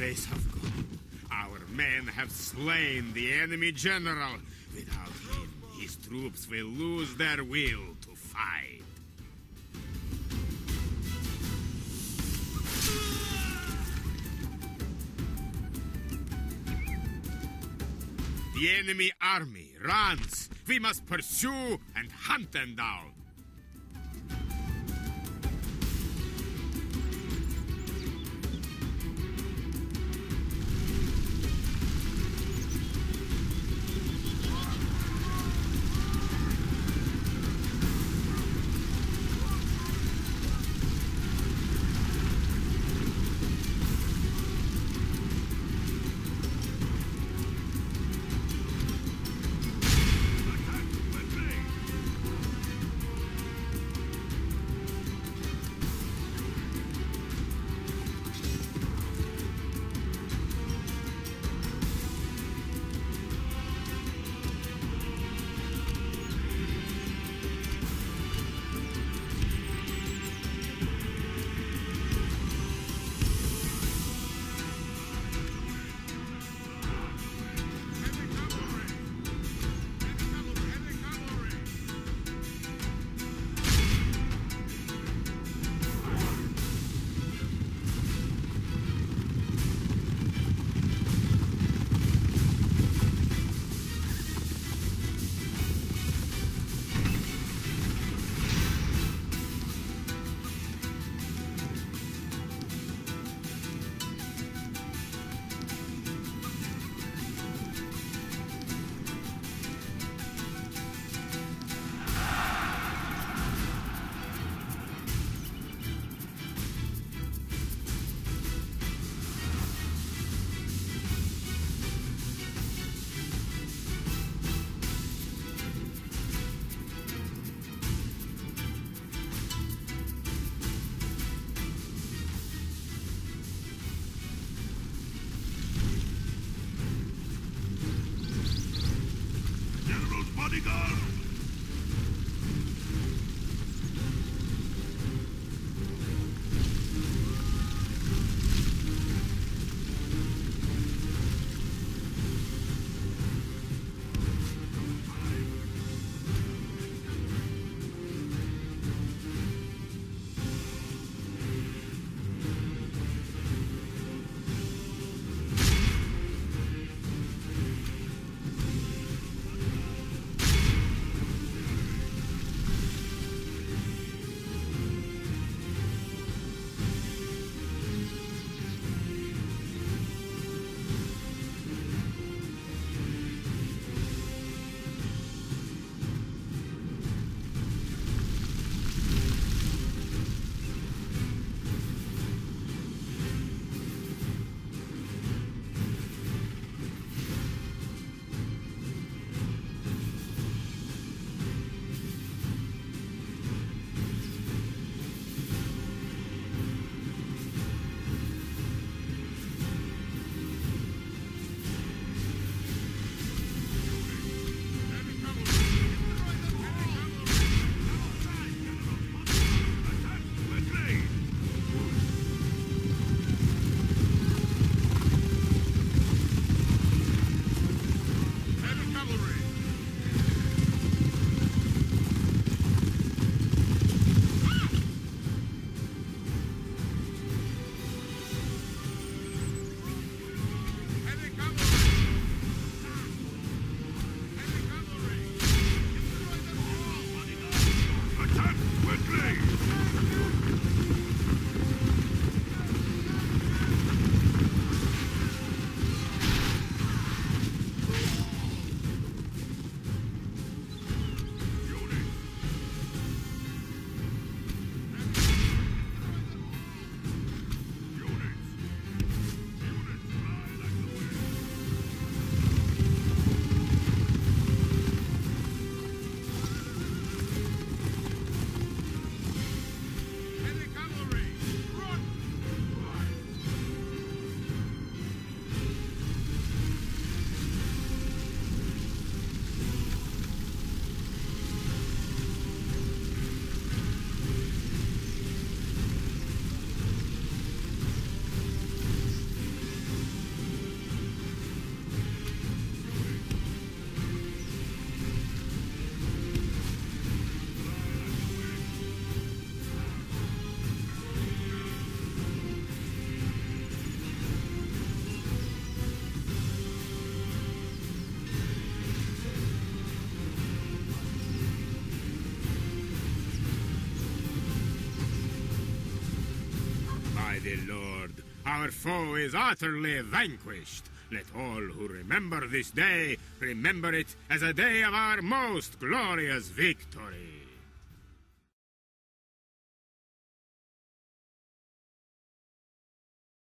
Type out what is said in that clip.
grace of God, our men have slain the enemy general. Without him, his troops will lose their will to fight. The enemy army runs. We must pursue and hunt them down. the Lord, our foe is utterly vanquished. Let all who remember this day remember it as a day of our most glorious victory.